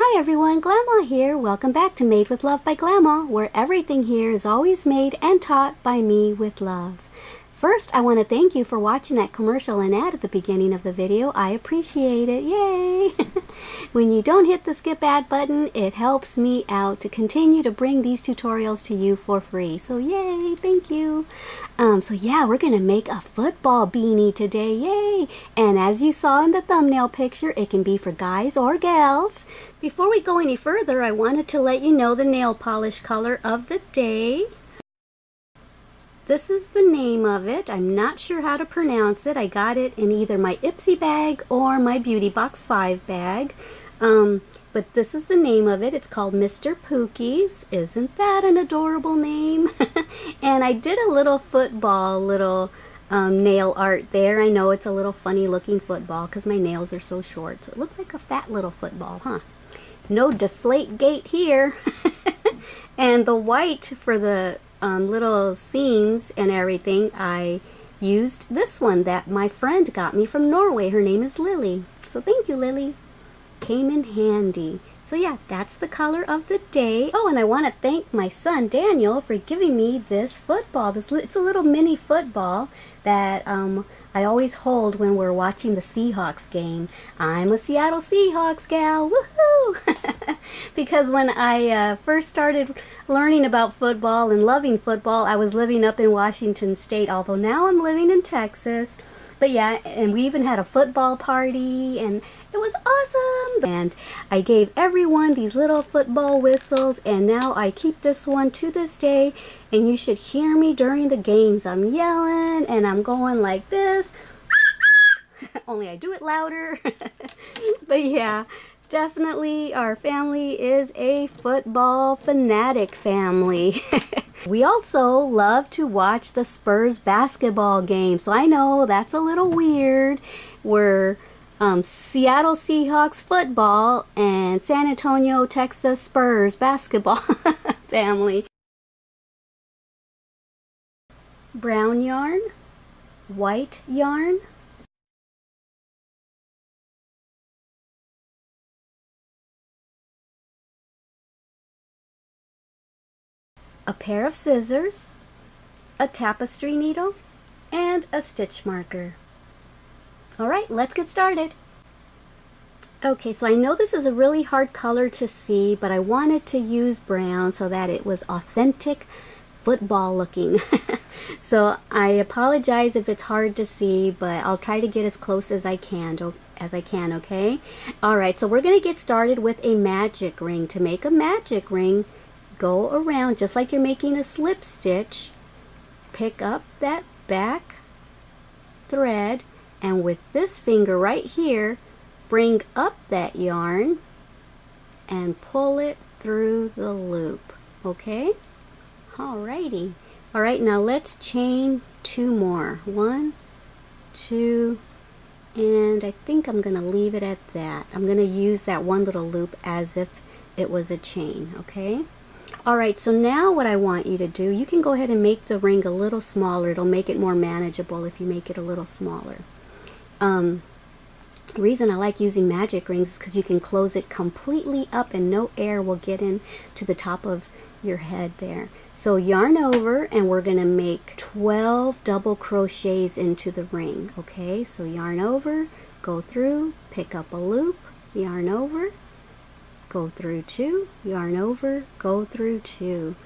Hi everyone, Glama here. Welcome back to Made with Love by Glama, where everything here is always made and taught by me with love. First, I want to thank you for watching that commercial and ad at the beginning of the video. I appreciate it. Yay! When you don't hit the skip ad button, it helps me out to continue to bring these tutorials to you for free. So yay! Thank you! We're going to make a football beanie today. Yay! And as you saw in the thumbnail picture, it can be for guys or gals. Before we go any further, I wanted to let you know the nail polish color of the day. This is the name of it. I'm not sure how to pronounce it. I got it in either my Ipsy bag or my Beauty Box 5 bag. But this is the name of it. It's called Mr. Pookies. Isn't that an adorable name? And I did a little football, nail art there. I know it's a little funny looking football because my nails are so short. So it looks like a fat little football, huh? No deflate gate here. And the white for the little seams and everything, I used this one that my friend got me from Norway. Her name is Lily. So thank you, Lily. Came in handy. So yeah, that's the color of the day. Oh, and I want to thank my son Daniel for giving me this football. It's a little mini football that I always hold when we're watching the Seahawks game. I'm a Seattle Seahawks gal, woohoo! Because when I first started learning about football and loving football, I was living up in Washington State, although now I'm living in Texas. But yeah, and we even had a football party, and it was awesome! And I gave everyone these little football whistles, and now I keep this one to this day, and you should hear me during the games. I'm yelling, and I'm going like this. Only I do it louder. But yeah, definitely our family is a football fanatic family. We also love to watch the Spurs basketball game, so I know that's a little weird. We're Seattle Seahawks football and San Antonio, Texas Spurs basketball family. Brown yarn, white yarn, a pair of scissors, a tapestry needle, and a stitch marker. Alright, let's get started. Okay, so I know this is a really hard color to see, but I wanted to use brown so that it was authentic football looking. So I apologize if it's hard to see, but I'll try to get as close as I can, okay? Alright, so we're going to get started with a magic ring. To make a magic ring, go around just like you're making a slip stitch, pick up that back thread, and with this finger right here, bring up that yarn and pull it through the loop. Okay? Alrighty. Alright, now let's chain two more. One, two, and I think I'm going to leave it at that. I'm going to use that one little loop as if it was a chain. Okay? Alright, so now what I want you to do, you can go ahead and make the ring a little smaller. It'll make it more manageable if you make it a little smaller. The reason I like using magic rings is because you can close it completely up and no air will get in to the top of your head there. So yarn over and we're going to make 12 double crochets into the ring. Okay, so yarn over, go through, pick up a loop, yarn over, go through two, yarn over, go through two.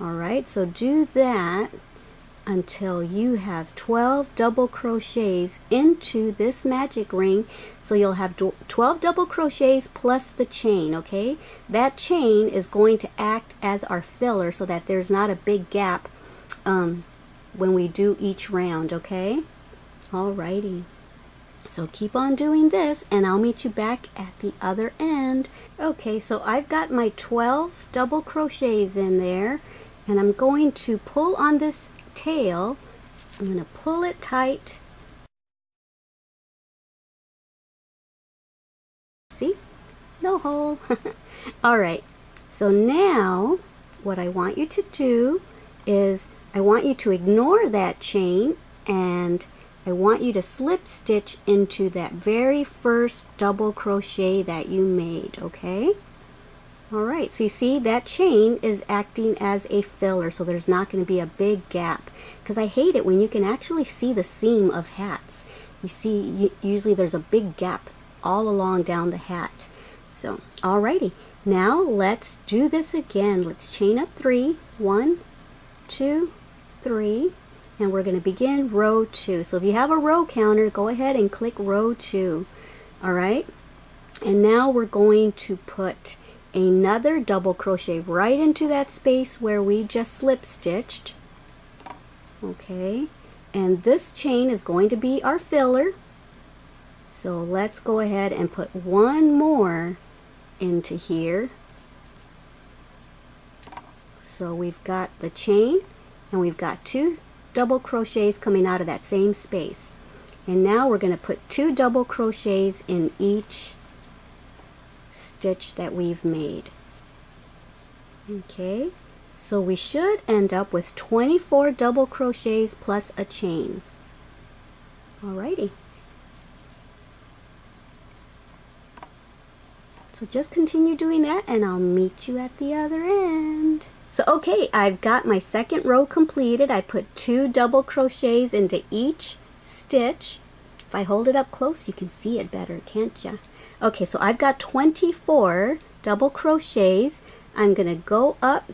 Alright, so do that until you have 12 double crochets into this magic ring. So you'll have 12 double crochets plus the chain, okay? That chain is going to act as our filler so that there's not a big gap when we do each round, okay? Alrighty. So keep on doing this and I'll meet you back at the other end. Okay, so I've got my 12 double crochets in there and I'm going to pull on this tail. I'm going to pull it tight. See? No hole. Alright, so now what I want you to do is I want you to ignore that chain and I want you to slip stitch into that very first double crochet that you made, okay? Alright, so you see that chain is acting as a filler, so there's not going to be a big gap, because I hate it when you can actually see the seam of hats. You see, usually there's a big gap all along down the hat. So, alrighty, now let's do this again. Let's chain up 3, 1, 2, 3, and we're going to begin row 2. So if you have a row counter, go ahead and click row 2, alright? And now we're going to put another double crochet right into that space where we just slip stitched. Okay, and this chain is going to be our filler, so let's go ahead and put one more into here. So we've got the chain and we've got 2 double crochets coming out of that same space, and now we're going to put 2 double crochets in each stitch that we've made. Okay, so we should end up with 24 double crochets plus a chain. Alrighty, so just continue doing that and I'll meet you at the other end. So okay, I've got my second row completed. I put 2 double crochets into each stitch. If I hold it up close, you can see it better, can't ya? Okay, so I've got 24 double crochets. I'm going to go up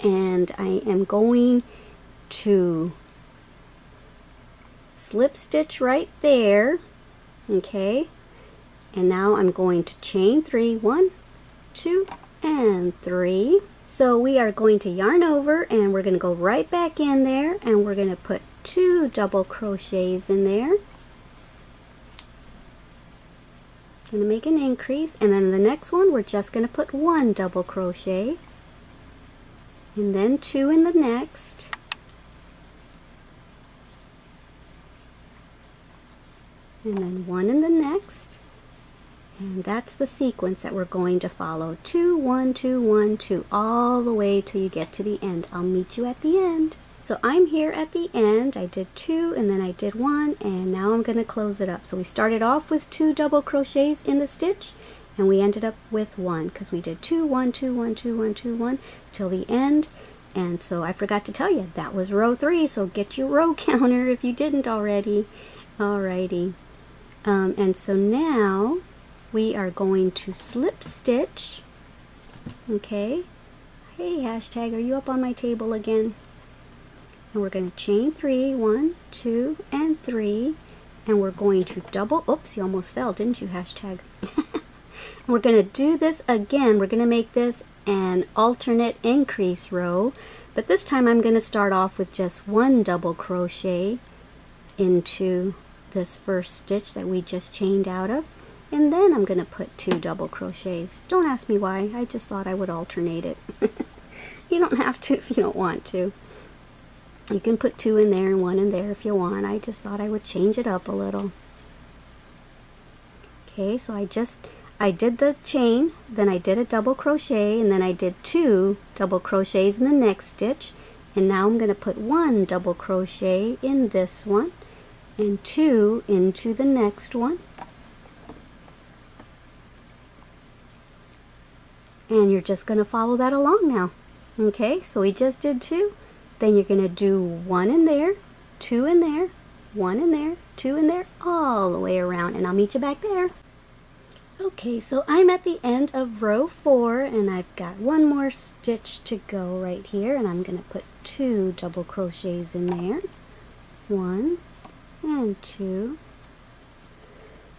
and I am going to slip stitch right there. Okay, and now I'm going to chain 3, 1, 2, and 3. So we are going to yarn over and we're going to go right back in there and we're going to put 2 double crochets in there. Going to make an increase, and then the next one we're just going to put 1 double crochet, and then 2 in the next. And then 1 in the next. And that's the sequence that we're going to follow. 2, 1, 2, 1, 2, all the way till you get to the end. I'll meet you at the end. So I'm here at the end. I did 2 and then I did 1, and now I'm going to close it up. So we started off with 2 double crochets in the stitch and we ended up with 1 because we did 2, 1, 2, 1, 2, 1, 2, 1 till the end. And so I forgot to tell you that was row 3, so get your row counter if you didn't already. Alrighty, and so now we are going to slip stitch. Okay, hey hashtag, are you up on my table again? And we're going to chain 3, 1, 2, and 3, and we're going to double, oops, you almost fell, didn't you, hashtag? And we're going to do this again. We're going to make this an alternate increase row, but this time I'm going to start off with just 1 double crochet into this first stitch that we just chained out of, and then I'm going to put 2 double crochets. Don't ask me why, I just thought I would alternate it. You don't have to if you don't want to. You can put 2 in there and 1 in there if you want. I just thought I would change it up a little. Okay, so I did the chain, then I did a double crochet, and then I did 2 double crochets in the next stitch, and now I'm going to put 1 double crochet in this one and 2 into the next one. And you're just going to follow that along now. Okay, so we just did 2. Then you're going to do 1 in there, 2 in there, 1 in there, 2 in there, all the way around, and I'll meet you back there. Okay, so I'm at the end of row 4, and I've got 1 more stitch to go right here, and I'm going to put 2 double crochets in there. 1 and 2.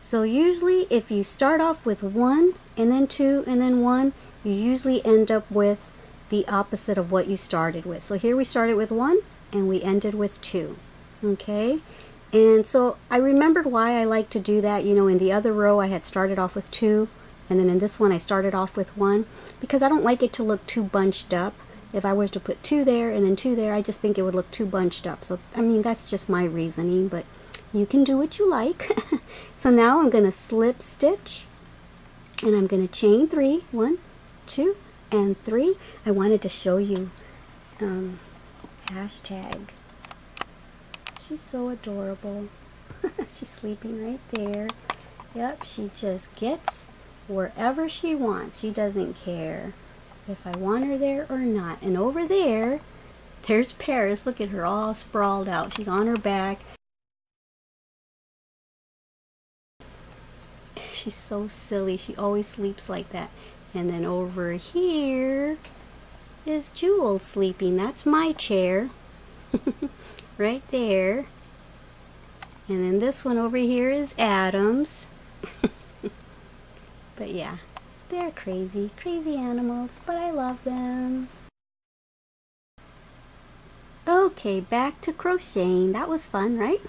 So usually if you start off with 1 and then 2 and then 1, you usually end up with the opposite of what you started with. So here we started with 1 and we ended with 2. Okay, and so I remembered why I like to do that. You know, in the other row I had started off with 2, and then in this one I started off with 1, because I don't like it to look too bunched up. If I was to put 2 there and then 2 there, I just think it would look too bunched up. So I mean, that's just my reasoning, but you can do what you like. So now I'm going to slip stitch and I'm going to chain 3, 1, 2, and 3. I wanted to show you hashtag. She's so adorable. She's sleeping right there. Yep, she just gets wherever she wants. She doesn't care if I want her there or not. And over there, there's Paris. Look at her, all sprawled out. She's on her back. She's so silly. She always sleeps like that. And then over here is Jewel sleeping. That's my chair. Right there. And then this one over here is Adam's. But yeah, they're crazy, crazy animals, but I love them. Okay, back to crocheting. That was fun, right?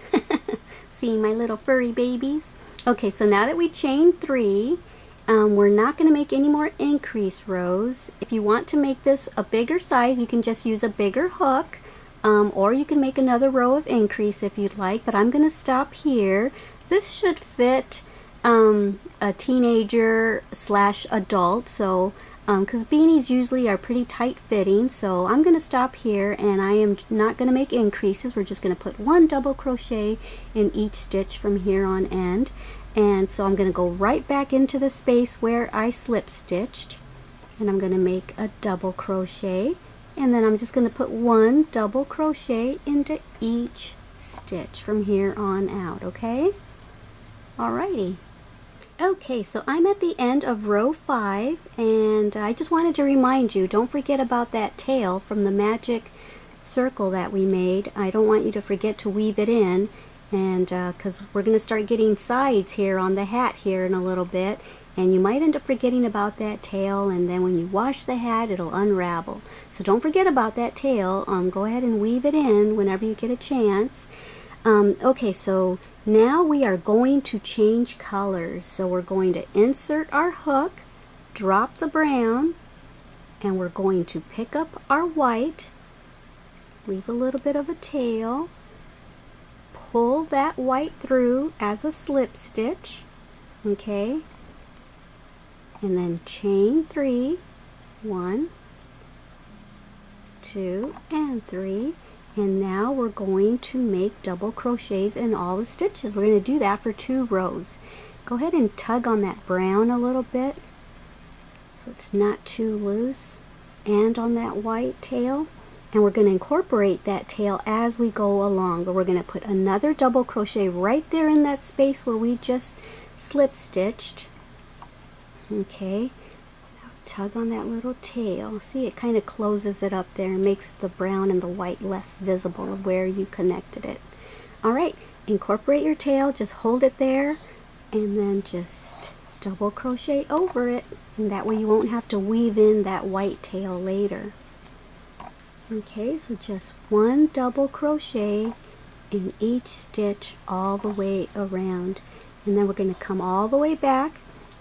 Seeing my little furry babies. Okay, so now that we chained 3, we're not going to make any more increase rows. If you want to make this a bigger size, you can just use a bigger hook, or you can make another row of increase if you'd like, but I'm going to stop here. This should fit a teenager / adult, so because beanies usually are pretty tight fitting, so I'm going to stop here, and I am not going to make increases. We're just going to put 1 double crochet in each stitch from here on end. And so I'm going to go right back into the space where I slip stitched, and I'm going to make a double crochet, and then I'm just going to put 1 double crochet into each stitch from here on out. Okay, alrighty. Okay, so I'm at the end of row 5, and I just wanted to remind you, don't forget about that tail from the magic circle that we made. I don't want you to forget to weave it in, and because we're going to start getting sides here on the hat here in a little bit, and you might end up forgetting about that tail, and then when you wash the hat, it'll unravel. So don't forget about that tail. Go ahead and weave it in whenever you get a chance. Okay, so now we are going to change colors. So we're going to insert our hook, drop the brown, and we're going to pick up our white, leave a little bit of a tail, pull that white through as a slip stitch, okay, and then chain 3, 1, 2, and 3. And now we're going to make double crochets in all the stitches. We're going to do that for 2 rows. Go ahead and tug on that brown a little bit so it's not too loose, and on that white tail, and we're going to incorporate that tail as we go along, but we're going to put another double crochet right there in that space where we just slip stitched. Okay, tug on that little tail. See, it kind of closes it up there and makes the brown and the white less visible where you connected it. Alright, incorporate your tail, just hold it there, and then just double crochet over it, and that way you won't have to weave in that white tail later. Okay, so just 1 double crochet in each stitch all the way around, and then we're going to come all the way back,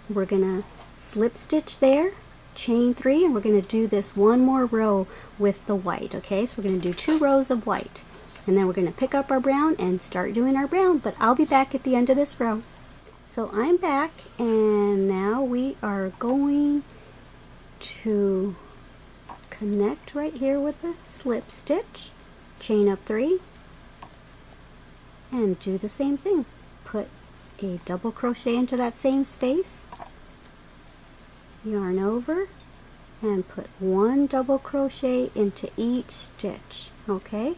we're going to slip stitch there, chain 3, and we're going to do this 1 more row with the white. Okay, so we're going to do 2 rows of white, and then we're going to pick up our brown and start doing our brown, but I'll be back at the end of this row. So I'm back, and now we are going to connect right here with a slip stitch, chain up 3, and do the same thing. Put a double crochet into that same space, yarn over, and put 1 double crochet into each stitch, okay,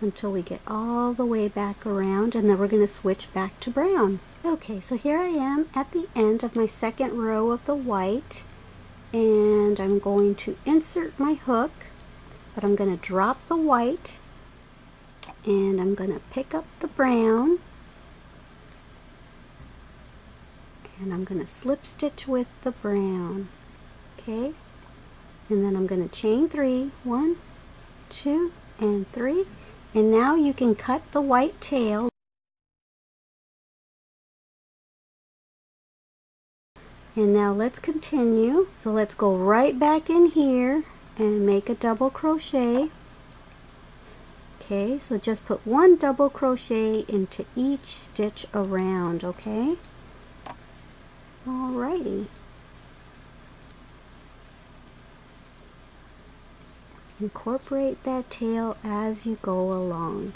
until we get all the way back around, and then we're going to switch back to brown. Okay, so here I am at the end of my 2nd row of the white, and I'm going to insert my hook, but I'm going to drop the white, and I'm going to pick up the brown, and I'm going to slip stitch with the brown, okay, and then I'm going to chain 3, 1, 2, and 3, and now you can cut the white tail and now let's continue. So let's go right back in here and make a double crochet. Okay, so just put 1 double crochet into each stitch around, okay. Alrighty. Incorporate that tail as you go along.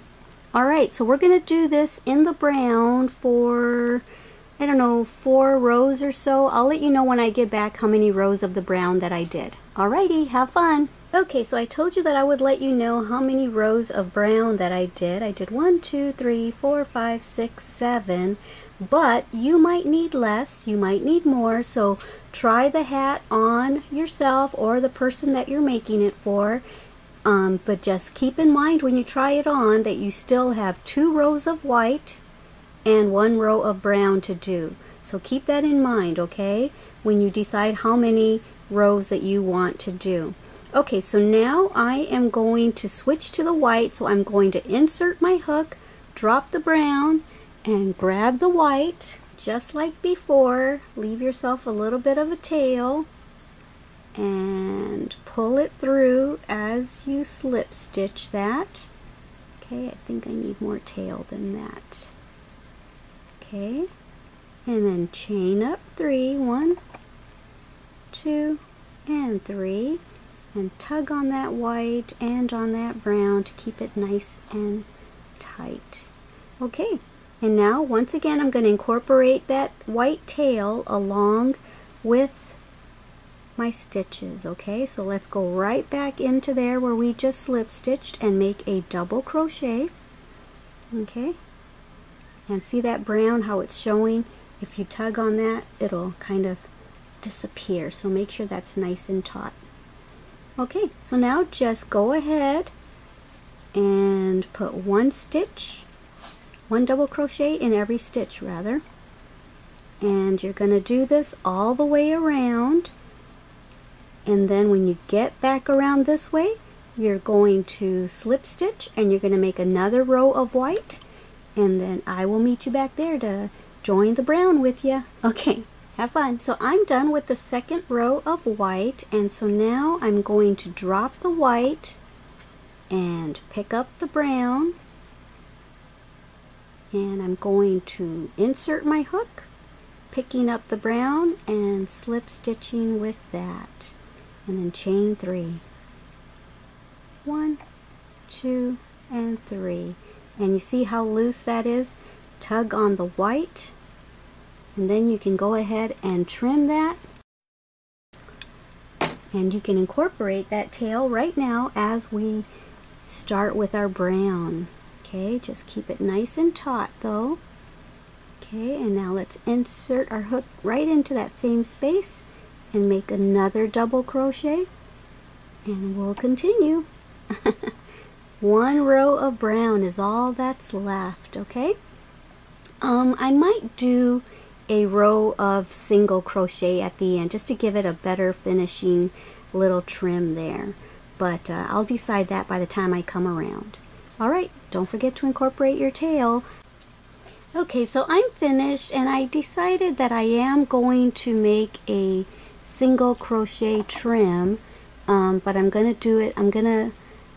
Alright, so we're going to do this in the brown for I don't know, 4 rows or so. I'll let you know when I get back how many rows of the brown that I did. Alrighty, have fun! Okay, so I told you that I would let you know how many rows of brown that I did. I did 1, 2, 3, 4, 5, 6, 7, but you might need less, you might need more, so try the hat on yourself or the person that you're making it for. But just keep in mind when you try it on that you still have 2 rows of white and 1 row of brown to do. So keep that in mind, okay, when you decide how many rows that you want to do. Okay, so now I am going to switch to the white, so I'm going to insert my hook, drop the brown, and grab the white, just like before. Leave yourself a little bit of a tail, and pull it through as you slip stitch that. Okay, I think I need more tail than that. Okay, and then chain up 3, 1, 2, and 3, and tug on that white and on that brown to keep it nice and tight. Okay, and now once again I'm going to incorporate that white tail along with my stitches. Okay, so let's go right back into there where we just slip stitched and make a double crochet. Okay, and see that brown, how it's showing? If you tug on that, it'll kind of disappear, so make sure that's nice and taut. Okay, so now just go ahead and put 1 double crochet in every stitch, rather, and you're going to do this all the way around, and then when you get back around this way, you're going to slip stitch and you're going to make another row of white, and then I will meet you back there to join the brown with you. Okay, have fun. So I'm done with the 2nd row of white, and so now I'm going to drop the white and pick up the brown, and I'm going to insert my hook, picking up the brown and slip stitching with that, and then chain 3, 1, 2, and 3, and you see how loose that is? Tug on the white, and then you can go ahead and trim that, and you can incorporate that tail right now as we start with our brown. Okay, just keep it nice and taut though. Okay, and now let's insert our hook right into that same space and make another double crochet, and we'll continue. 1 row of brown is all that's left. Okay, I might do a row of single crochet at the end just to give it a better finishing little trim there, but I'll decide that by the time I come around. Alright, don't forget to incorporate your tail. Okay, so I'm finished, and I decided that I am going to make a single crochet trim, but I'm going to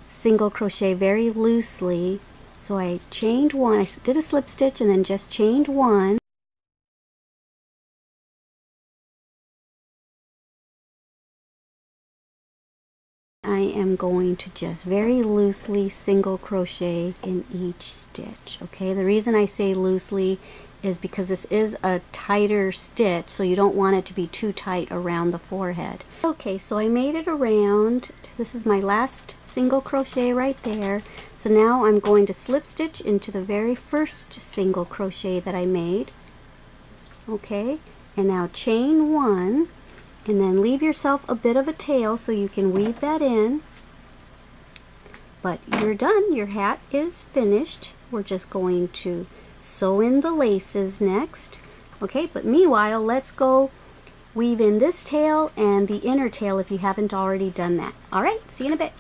single crochet very loosely. So I chained 1, I did a slip stitch and then just chained 1. I'm going to just very loosely single crochet in each stitch. Okay, the reason I say loosely is because this is a tighter stitch, so you don't want it to be too tight around the forehead. Okay, so I made it around. This is my last single crochet right there. So now I'm going to slip stitch into the very first single crochet that I made. Okay, and now chain 1, and then leave yourself a bit of a tail so you can weave that in. But you're done, your hat is finished. We're just going to sew in the laces next. Okay, but meanwhile, let's go weave in this tail and the inner tail if you haven't already done that. All right, see you in a bit.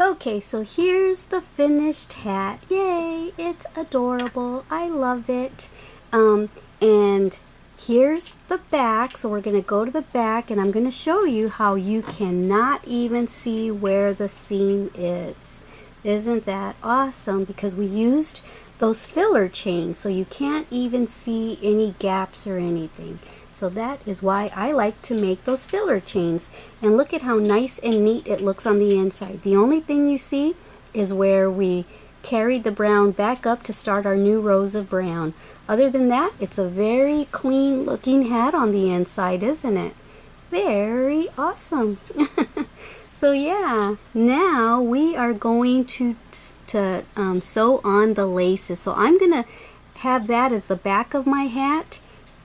Okay, so here's the finished hat. Yay, it's adorable, I love it. And here's the back, so we're going to go to the back, and I'm going to show you how you cannot even see where the seam is. Isn't that awesome? Because we used those filler chains, so you can't even see any gaps or anything. So that is why I like to make those filler chains. And look at how nice and neat it looks on the inside. The only thing you see is where we carried the brown back up to start our new rows of brown. Other than that, it's a very clean looking hat on the inside, isn't it? Very awesome. So yeah, now we are going to sew on the laces. So I'm gonna have that as the back of my hat,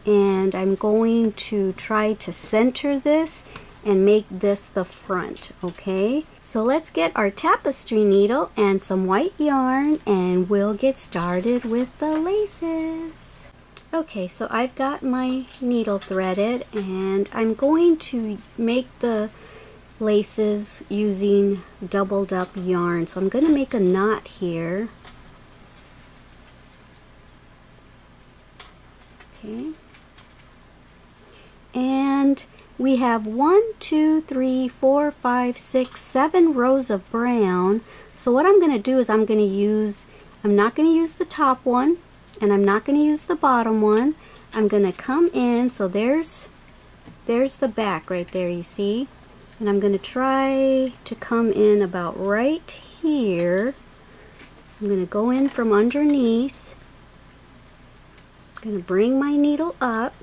and I'm going to try to center this and make this the front, okay? So let's get our tapestry needle and some white yarn, and we'll get started with the laces. Okay, so I've got my needle threaded, and I'm going to make the laces using doubled up yarn. So I'm going to make a knot here. Okay. And we have 1, 2, 3, 4, 5, 6, 7 rows of brown. So what I'm going to do is I'm not going to use the top one, and I'm not going to use the bottom one. I'm going to come in, so there's the back right there, you see? And I'm going to try to come in about right here. I'm going to go in from underneath. I'm going to bring my needle up.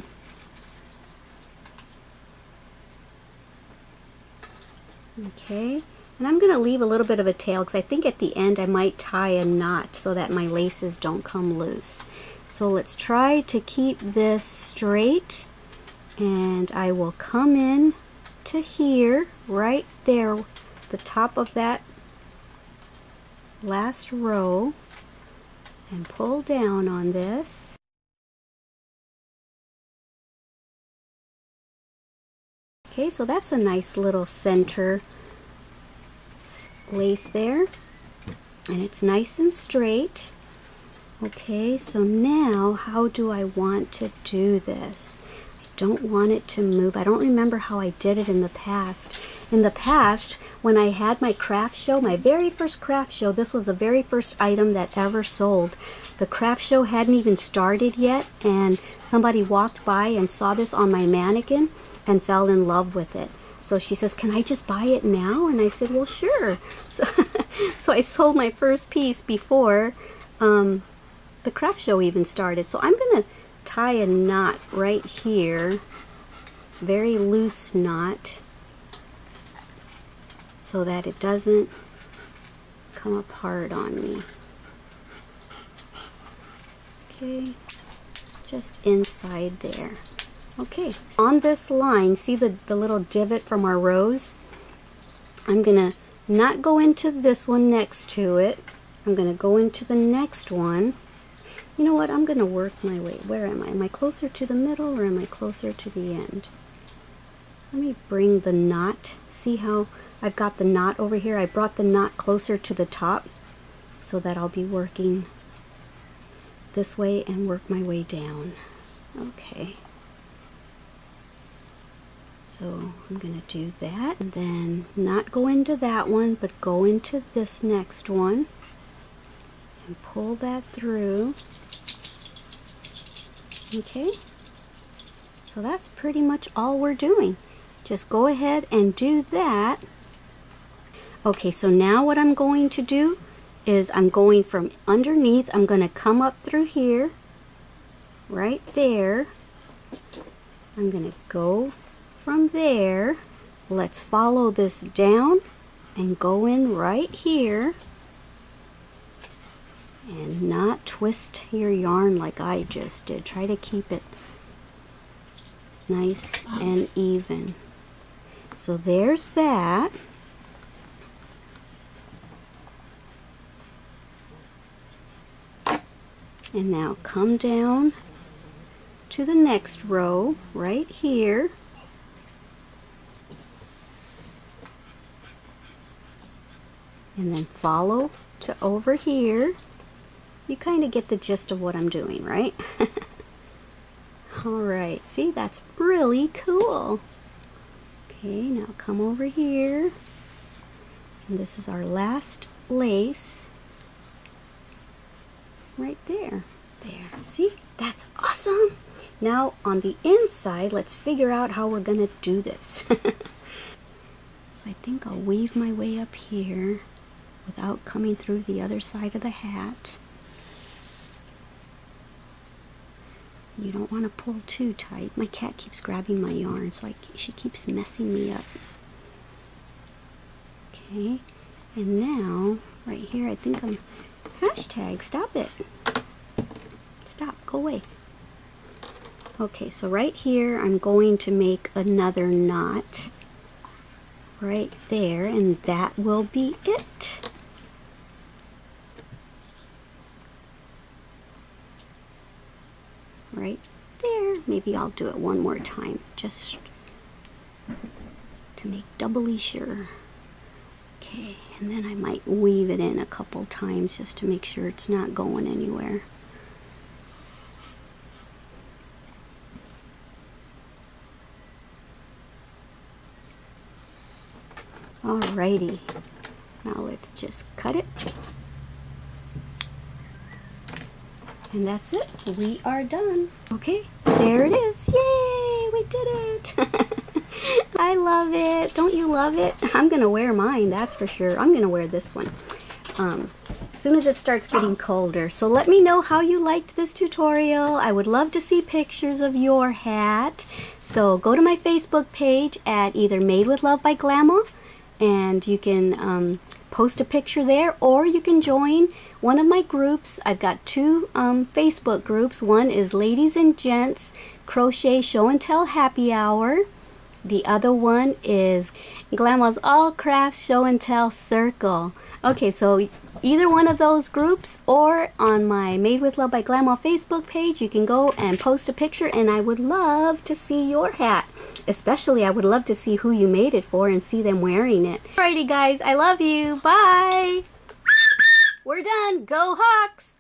Okay, and I'm going to leave a little bit of a tail because I think at the end I might tie a knot so that my laces don't come loose. So let's try to keep this straight, and I will come in to here, right there, the top of that last row, and pull down on this. Okay, so that's a nice little center lace there, and it's nice and straight. Okay, so now how do I want to do this? Don't want it to move. I don't remember how I did it in the past. In the past, when I had my craft show, my very first craft show, this was the very first item that ever sold. The craft show hadn't even started yet, and somebody walked by and saw this on my mannequin and fell in love with it. So she says, "Can I just buy it now?" And I said, "Well, sure." So, so I sold my first piece before the craft show even started. So I'm going to tie a knot right here, very loose knot, so that it doesn't come apart on me. Okay, just inside there. Okay, on this line, see the little divot from our rows? I'm gonna not go into this one next to it. I'm gonna go into the next one. You know what, I'm going to work my way. Where am I? Am I closer to the middle or am I closer to the end? Let me bring the knot. See how I've got the knot over here? I brought the knot closer to the top so that I'll be working this way and work my way down. Okay. So I'm going to do that, and then not go into that one, but go into this next one and pull that through. Okay, so that's pretty much all we're doing. Just go ahead and do that. Okay, so now what I'm going to do is I'm going from underneath, I'm going to come up through here, right there. I'm going to go from there. Let's follow this down and go in right here, and not twist your yarn like I just did. Try to keep it nice and even. So there's that. And now come down to the next row right here. And then follow to over here. You kind of get the gist of what I'm doing, right? Alright, see, that's really cool. Okay, now come over here. And this is our last lace. Right there. There, see? That's awesome! Now, on the inside, let's figure out how we're going to do this. So I think I'll weave my way up here without coming through the other side of the hat. You don't want to pull too tight. My cat keeps grabbing my yarn, so she keeps messing me up. Okay, and now right here, I think I'm hashtag stop it. Stop, go away. Okay, so right here I'm going to make another knot right there, and that will be it. Right there. Maybe I'll do it one more time just to make doubly sure. Okay, and then I might weave it in a couple times just to make sure it's not going anywhere. Alrighty, now let's just cut it. And that's it, we are done. Okay, there it is, yay, we did it. I love it, don't you love it? I'm gonna wear mine, that's for sure. I'm gonna wear this one as soon as it starts getting colder. So let me know how you liked this tutorial. I would love to see pictures of your hat. So go to my Facebook page at either Made with Love by Glama, and you can post a picture there, or you can join one of my groups. I've got two Facebook groups. One is Ladies and Gents Crochet Show and Tell Happy Hour. The other one is Glama's All Crafts Show and Tell Circle. Okay, so either one of those groups, or on my Made with Love by Glama Facebook page, you can go and post a picture, and I would love to see your hat. Especially, I would love to see who you made it for and see them wearing it. Alrighty, guys, I love you. Bye. We're done. Go Hawks.